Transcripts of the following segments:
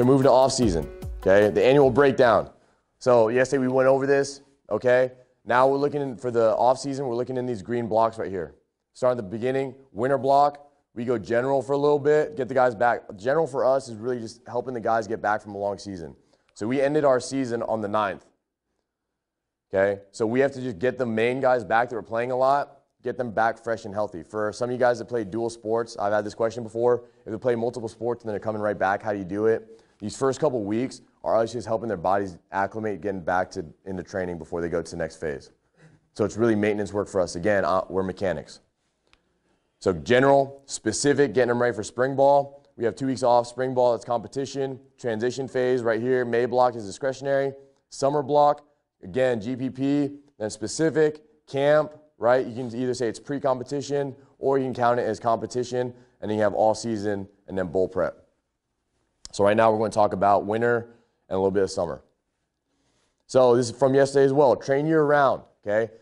So moving to off season, okay? The annual breakdown. So yesterday we went over this, okay? Now we're looking for the off season. We're looking in these green blocks right here. Start at the beginning, winter block. We go general for a little bit, get the guys back. General for us is really just helping the guys get back from a long season. So we ended our season on the 9th. Okay, so we have to just get the main guys back that were playing a lot, get them back fresh and healthy. For some of you guys that play dual sports, I've had this question before. If they play multiple sports and then they're coming right back, how do you do it? These first couple weeks are actually just helping their bodies acclimate, getting back to into training before they go to the next phase. So it's really maintenance work for us. Again, we're mechanics. So general, specific, getting them ready for spring ball. We have 2 weeks off. Spring ball, that's competition. Transition phase right here. May block is discretionary. Summer block, again, GPP, then specific, camp, right? You can either say it's pre-competition or you can count it as competition, and then you have all season and then bowl prep. So right now we're going to talk about winter and a little bit of summer. So this is from yesterday as well. Train year round, okay?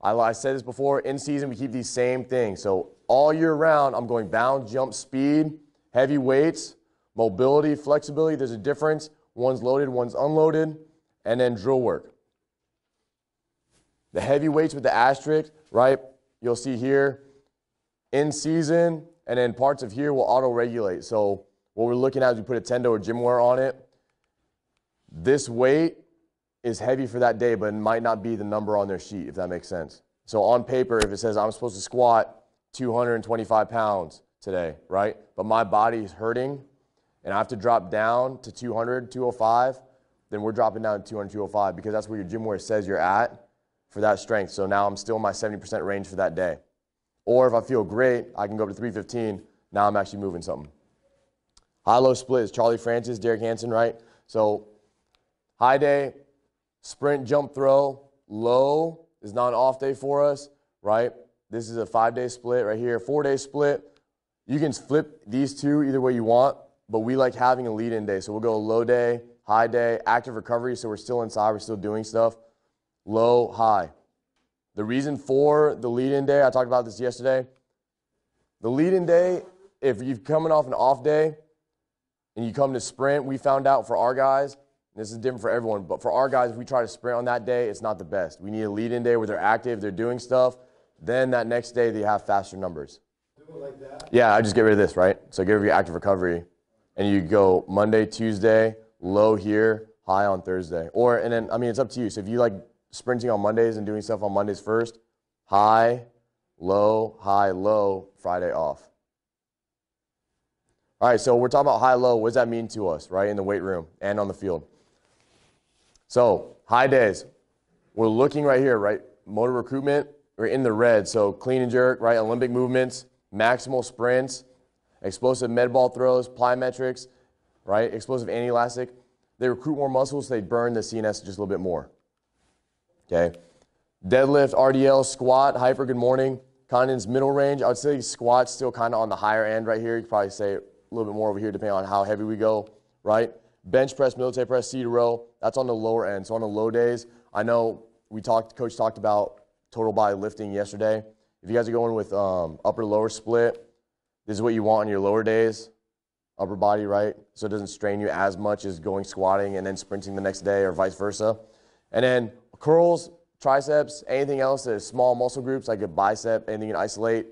I said this before, in season we keep these same things. So all year round I'm going bound, jump, speed, heavy weights, mobility, flexibility. There's a difference. One's loaded, one's unloaded, and then drill work. The heavy weights with the asterisk, right, you'll see here, in season, and then parts of here will auto-regulate. So what we're looking at is we put a tendo or gym wear on it. This weight is heavy for that day, but it might not be the number on their sheet, if that makes sense. So on paper, if it says I'm supposed to squat 225 pounds today, right, but my body's hurting, and I have to drop down to 200, 205, then we're dropping down to 200, 205, because that's where your gym wear says you're at for that strength. So now I'm still in my 70% range for that day. Or if I feel great, I can go up to 315. Now I'm actually moving something. High-low split is Charlie Francis, Derek Hansen, right? So high day, sprint, jump, throw. Low is not an off day for us, right? This is a 5-day split right here, 4-day split. You can flip these two either way you want, but we like having a lead-in day. So we'll go low day, high day, active recovery. So we're still inside, we're still doing stuff. Low, high. The reason for the lead-in day, I talked about this yesterday. The lead-in day, if you're coming off an off day and you come to sprint, we found out for our guys, and this is different for everyone, but for our guys, if we try to sprint on that day, it's not the best. We need a lead-in day where they're active, they're doing stuff. Then that next day, they have faster numbers. Do it like that? Yeah, I just get rid of this, right? So get rid of your active recovery, and you go Monday, Tuesday, low here, high on Thursday. Or, and then, I mean, it's up to you. So if you like sprinting on Mondays and doing stuff on Mondays first, high, low, Friday off. All right, so we're talking about high, low. What does that mean to us, right, in the weight room and on the field? So high days, we're looking right here, right, motor recruitment, we're in the red. So clean and jerk, right, Olympic movements, maximal sprints, explosive med ball throws, plyometrics, right, explosive inelastic. They recruit more muscles, so they burn the CNS just a little bit more. Okay, deadlift, RDL, squat, hyper, good morning, Condon's middle range. I would say squat's still kind of on the higher end right here. You could probably say a little bit more over here depending on how heavy we go, right? Bench press, military press, seated row, that's on the lower end. So on the low days, I know we talked, coach talked about total body lifting yesterday. If you guys are going with upper lower split, this is what you want on your lower days, upper body, right? So it doesn't strain you as much as going squatting and then sprinting the next day or vice versa. And then curls, triceps, anything else that is small muscle groups, like a bicep, anything you can isolate,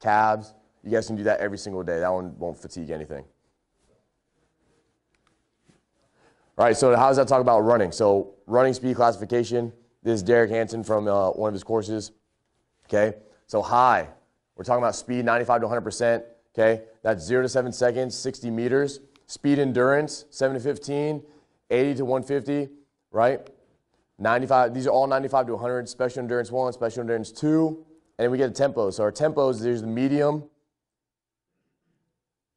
calves. You guys can do that every single day. That one won't fatigue anything. All right, so how does that talk about running? So running speed classification. This is Derek Hansen from one of his courses. Okay, so high. We're talking about speed, 95 to 100%. Okay, that's 0 to 7 seconds, 60 meters. Speed endurance, 7 to 15, 80 to 150, right? 95, these are all 95 to 100, special endurance 1, special endurance 2, and we get a tempo. So our tempos, there's the medium,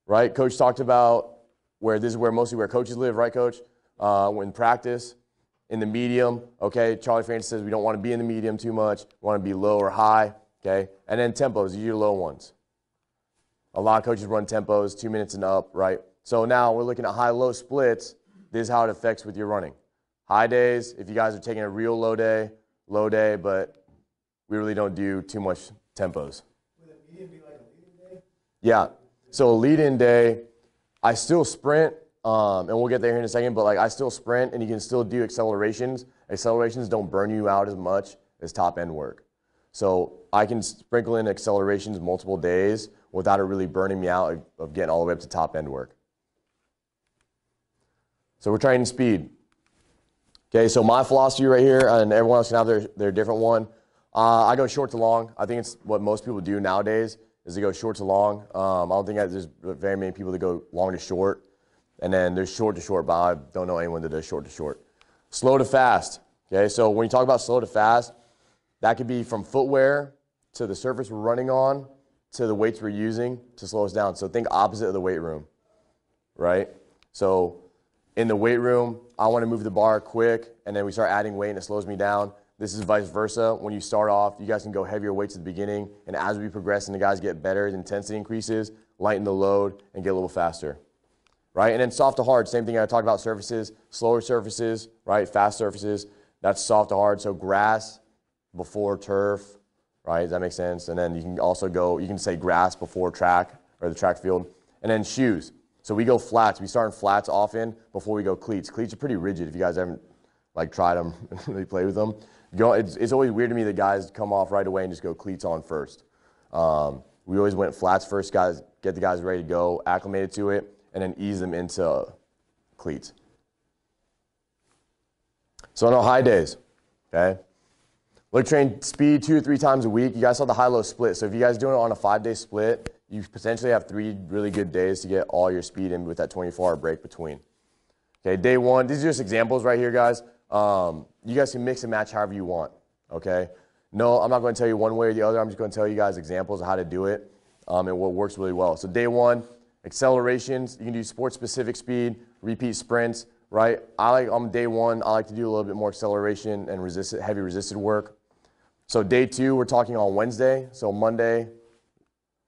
right? Coach talked about where this is where mostly where coaches live, right, Coach? When practice, in the medium, okay? Charlie Francis says we don't want to be in the medium too much. We want to be low or high, okay? And then tempos, these are your low ones. A lot of coaches run tempos, 2 minutes and up, right? So now we're looking at high-low splits. This is how it affects with your running. High days, if you guys are taking a real low day, but we really don't do too much tempos. Would a medium be like a lead-in day? Yeah. So a lead-in day, I still sprint. And we'll get there in a second, but like I still sprint and you can still do accelerations. Accelerations don't burn you out as much as top end work. So I can sprinkle in accelerations multiple days without it really burning me out of getting all the way up to top end work. So we're training speed. Okay, so my philosophy right here, and everyone else can have their different one. I go short to long. I think it's what most people do nowadays is they go short to long. I don't think there's very many people that go long to short. And then there's short to short, but I don't know anyone that does short to short. Slow to fast, okay? So when you talk about slow to fast, that could be from footwear to the surface we're running on to the weights we're using to slow us down. So think opposite of the weight room, right? So in the weight room, I want to move the bar quick, and then we start adding weight and it slows me down. This is vice versa. When you start off, you guys can go heavier weights at the beginning, and as we progress and the guys get better, the intensity increases, lighten the load, and get a little faster. Right? And then soft to hard, same thing I talked about surfaces, slower surfaces, right? Fast surfaces, that's soft to hard. So grass before turf, right? Does that make sense? And then you can also go, you can say grass before track or the track field. And then shoes. So we go flats. We start in flats often before we go cleats. Cleats are pretty rigid if you guys haven't like tried them and really played with them. It's always weird to me that guys come off right away and just go cleats on first. We always went flats first, guys, get the guys ready to go, acclimated to it, and then ease them into cleats. So no high days, okay? Leg train speed 2 to 3 times a week. You guys saw the high-low split. So if you guys are doing it on a 5-day split, you potentially have 3 really good days to get all your speed in with that 24-hour break between. Okay, day one, these are just examples right here, guys. You guys can mix and match however you want, okay? No, I'm not gonna tell you one way or the other. I'm just gonna tell you guys examples of how to do it and what works really well. So day one, accelerations, you can do sport-specific speed, repeat sprints, right? On day one, I like to do a little bit more acceleration and heavy resisted work. So day two, we're talking on Wednesday. So Monday,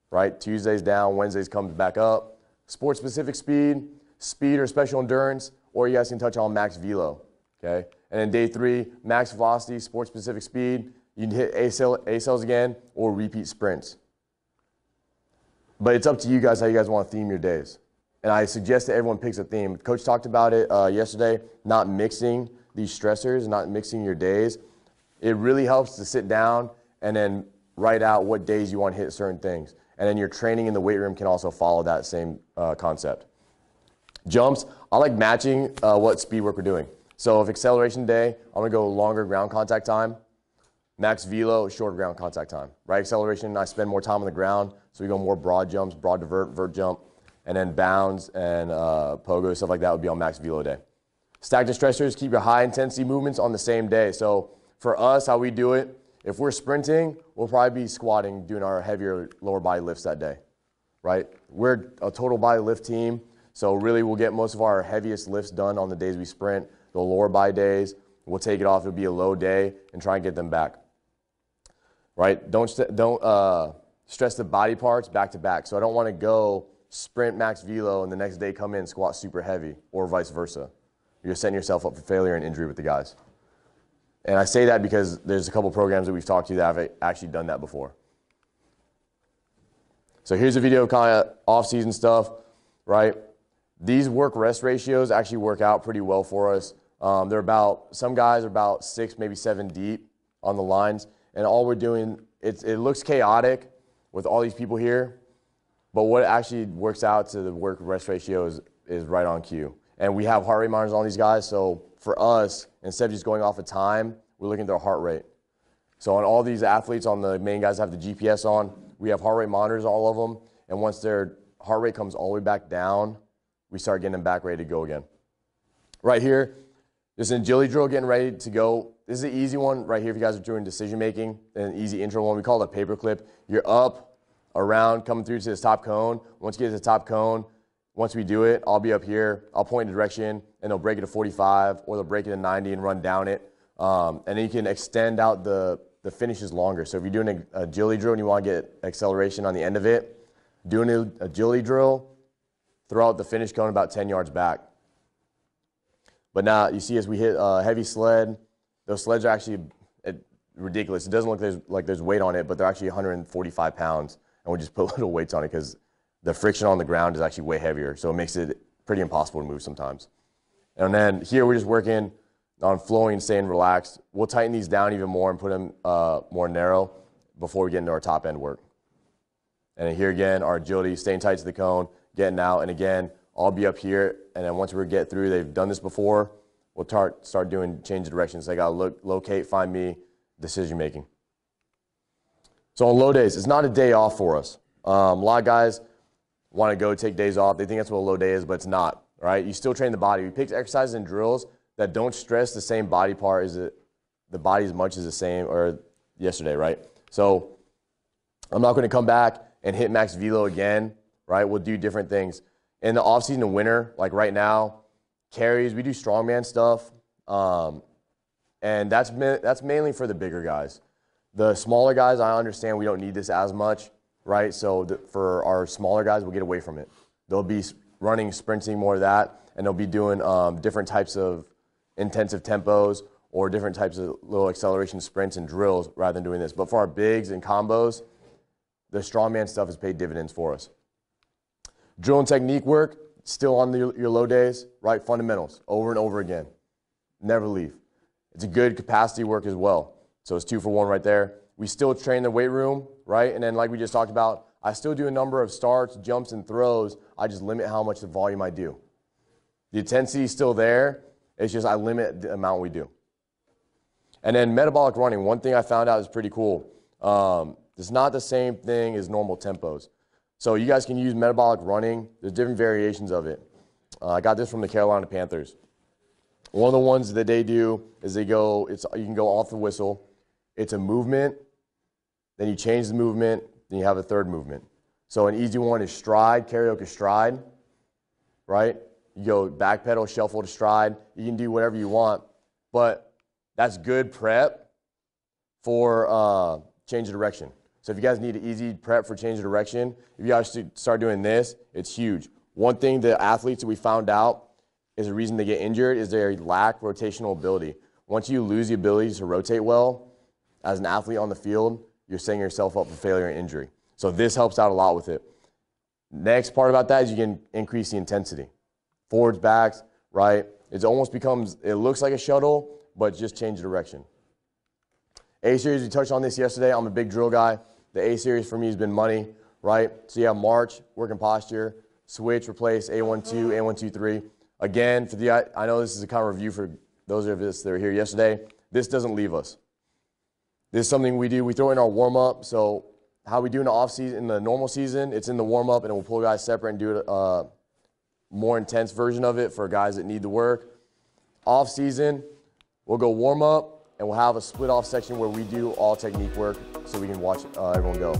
right? Tuesday's down, Wednesday's comes back up. Sport-specific speed, speed or special endurance, or you guys can touch on max velo, okay? And then day three, max velocity, sport-specific speed, you can hit A-cells again, or repeat sprints. But it's up to you guys how you guys want to theme your days. And I suggest that everyone picks a theme. Coach talked about it yesterday, not mixing these stressors, not mixing your days. It really helps to sit down and then write out what days you want to hit certain things. And then your training in the weight room can also follow that same concept. Jumps, I like matching what speed work we're doing. So if acceleration day, I'm going to go longer ground contact time. Max velo, shorter ground contact time, right? Acceleration, I spend more time on the ground, so we go more broad jumps, broad divert, vert jump, and then bounds and pogo, stuff like that would be on max velo day. Stacked stressors, keep your high intensity movements on the same day. So for us, how we do it, if we're sprinting, we'll probably be squatting, doing our heavier lower body lifts that day, right? We're a total body lift team, so really we'll get most of our heaviest lifts done on the days we sprint, the lower body days, we'll take it off, it'll be a low day, and try and get them back. Right? Don't stress the body parts back to back. So I don't want to go sprint max velo and the next day come in squat super heavy or vice versa. You're setting yourself up for failure and injury with the guys. And I say that because there's a couple programs that we've talked to that have actually done that before. So here's a video of kind of off-season stuff, right? These work-rest ratios actually work out pretty well for us. They're about, some guys are about 6, maybe 7 deep on the lines. And all we're doing, it looks chaotic with all these people here, but what actually works out to the work-rest ratio is right on cue. And we have heart rate monitors on these guys, so for us, instead of just going off of time, we're looking at their heart rate. So on all these athletes, on the main guys that have the GPS on, we have heart rate monitors on all of them, and once their heart rate comes all the way back down, we start getting them back ready to go again. Right here, this is an agility drill getting ready to go. This is an easy one right here if you guys are doing decision making, an easy intro one. We call it a paperclip. You're up, around, coming through to this top cone. Once you get to the top cone, once we do it, I'll be up here. I'll point in the direction, and they'll break it to 45, or they'll break it to 90 and run down it. And then you can extend out the finishes longer. So if you're doing an agility drill and you want to get acceleration on the end of it, doing an agility drill, throw out the finish cone about 10 yards back. But now you see as we hit a heavy sled, those sleds are actually ridiculous. It doesn't look like there's weight on it, but they're actually 145 pounds. And we just put little weights on it because the friction on the ground is actually way heavier. So it makes it pretty impossible to move sometimes. And then here we're just working on flowing, staying relaxed. We'll tighten these down even more and put them more narrow before we get into our top end work. And then here again, our agility, staying tight to the cone, getting out, and again, I'll be up here, and then once we get through, they've done this before, we'll start doing change of directions. They gotta look, locate, find me, decision making. So on low days, it's not a day off for us. A lot of guys wanna go take days off, they think that's what a low day is, but it's not, right? You still train the body. We pick exercises and drills that don't stress the same body part as the body as much as the same, or yesterday, right? So I'm not gonna come back and hit max velo again, right? We'll do different things. In the off season of winter, like right now, carries, we do strongman stuff. And that's mainly for the bigger guys. The smaller guys, I understand we don't need this as much, right? So for our smaller guys, we'll get away from it. They'll be running, sprinting, more of that, and they'll be doing different types of intensive tempos or different types of little acceleration sprints and drills rather than doing this. But for our bigs and combos, the strongman stuff has paid dividends for us. Drill and technique work, still on your low days, right? Fundamentals, over and over again. Never leave. It's a good capacity work as well. So it's 2 for 1 right there. We still train the weight room, right? And then like we just talked about, I still do a number of starts, jumps, and throws. I just limit how much the volume I do. The intensity is still there. It's just I limit the amount we do. And then metabolic running. One thing I found out is pretty cool. It's not the same thing as normal tempos. So you guys can use metabolic running. There's different variations of it. I got this from the Carolina Panthers. One of the ones that they do is they go, you can go off the whistle. It's a movement. Then you change the movement. Then you have a third movement. So an easy one is stride, karaoke stride, right? You go back pedal, shuffle to stride. You can do whatever you want. But that's good prep for change of direction. So if you guys need an easy prep for change of direction, if you guys start doing this, it's huge. One thing the athletes that we found out is the reason they get injured is they lack rotational ability. Once you lose the ability to rotate well, as an athlete on the field, you're setting yourself up for failure and injury. So this helps out a lot with it. Next part about that is you can increase the intensity. Forwards, backs, right? It almost becomes, it looks like a shuttle, but just change direction. A-Series, we touched on this yesterday. I'm a big drill guy. The A-Series for me has been money, right? So you have march, working posture, switch, replace, A12, A123. Again, for the, I know this is a kind of review for those of us that were here yesterday. This doesn't leave us. This is something we do. We throw in our warm-up. So how we do in the off-season, in the normal season, it's in the warm-up, and we'll pull guys separate and do a more intense version of it for guys that need the work. Off-season, we'll go warm-up, and we'll have a split off section where we do all technique work so we can watch everyone go.